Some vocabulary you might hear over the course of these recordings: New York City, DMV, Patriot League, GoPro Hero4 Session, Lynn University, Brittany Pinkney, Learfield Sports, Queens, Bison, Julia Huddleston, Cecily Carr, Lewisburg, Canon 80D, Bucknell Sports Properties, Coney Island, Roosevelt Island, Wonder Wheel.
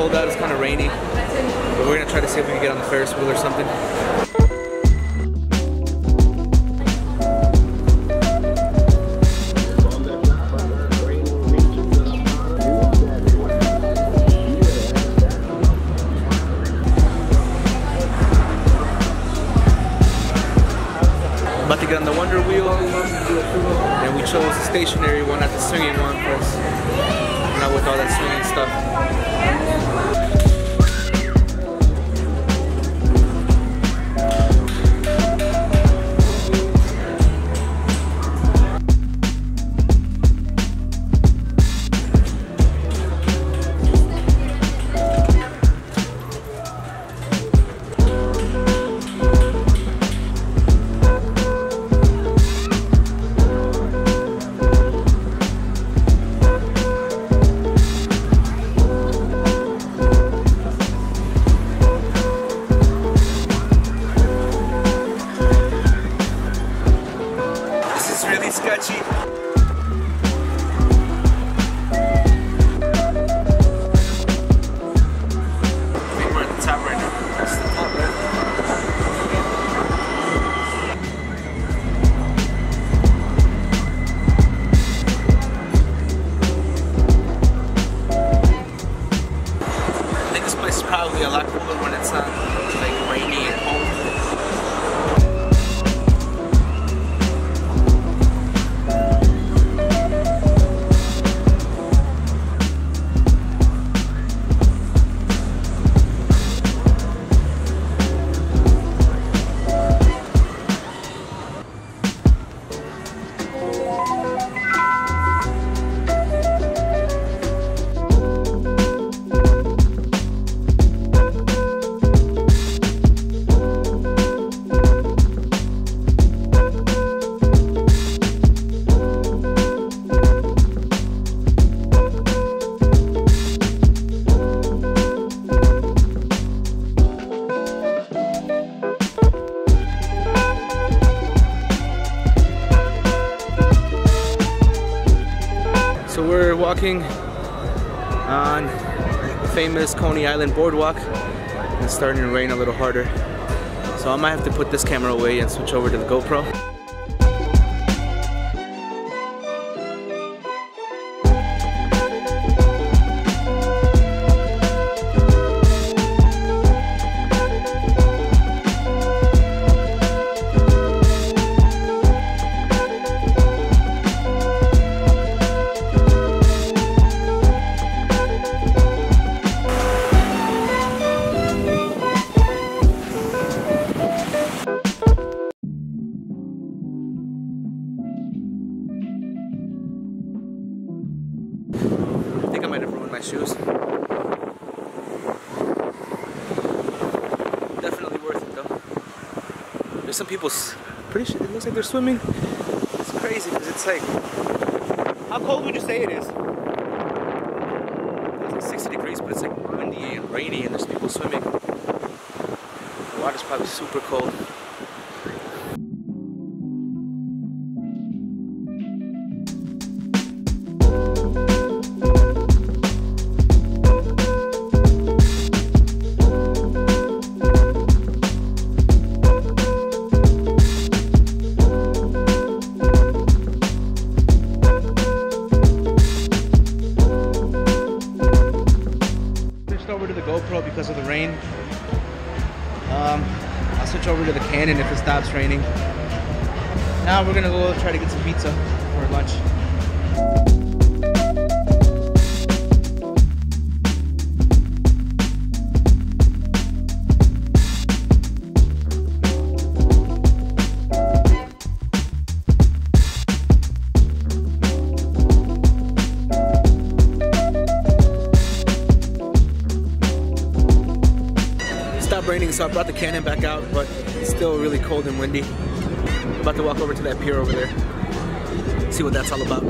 cold out, it's kind of rainy, but we're gonna try to see if we can get on the Ferris wheel or something. About to get on the Wonder Wheel, and we chose the stationary one, not the swinging one, because I'm not with all that swinging stuff. So we're walking on the famous Coney Island boardwalk, and it's starting to rain a little harder. So I might have to put this camera away and switch over to the GoPro. Shoes. Definitely worth it though. There's some people pretty sure it looks like they're swimming. It's crazy because it's like, how cold would you say it is? It's like 60 degrees, but it's like windy and rainy and there's people swimming. The water's probably super cold. Because of the rain. I'll switch over to the Canon if it stops raining. Now we're gonna go try to get some pizza for lunch. Raining, so I brought the Canon back out, but it's still really cold and windy. I'm about to walk over to that pier over there, see what that's all about.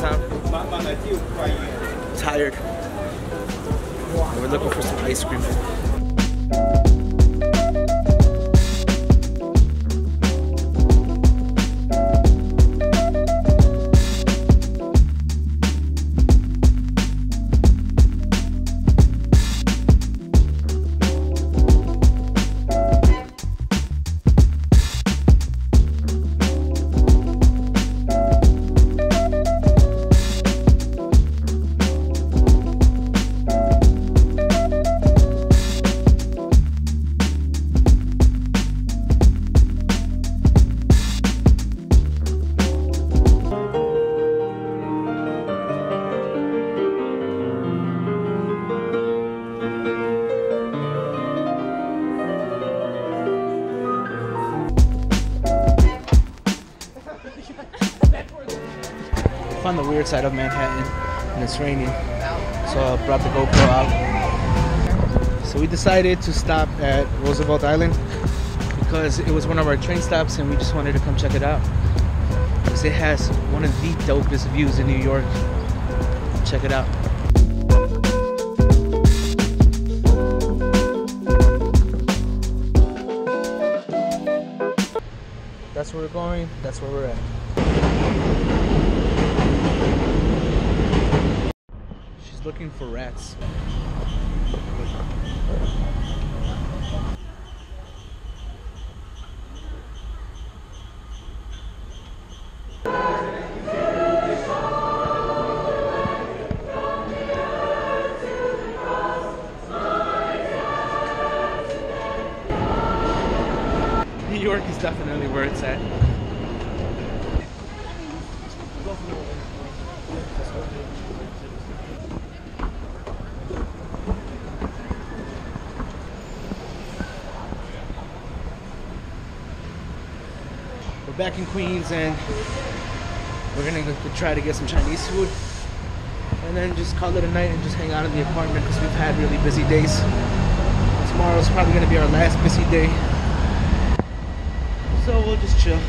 minutes, huh? Tired. We're looking for some ice cream. On the weird side of Manhattan, and it's raining, so I brought the GoPro out. So we decided to stop at Roosevelt Island because it was one of our train stops and we just wanted to come check it out because it has one of the dopest views in New York. Check it out. That's where we're going, that's where we're at. Looking for rats. New York is definitely where it's at. Back in Queens, and we're gonna go to try to get some Chinese food and then just call it a night and just hang out in the apartment because we've had really busy days. Tomorrow's probably gonna be our last busy day, so we'll just chill.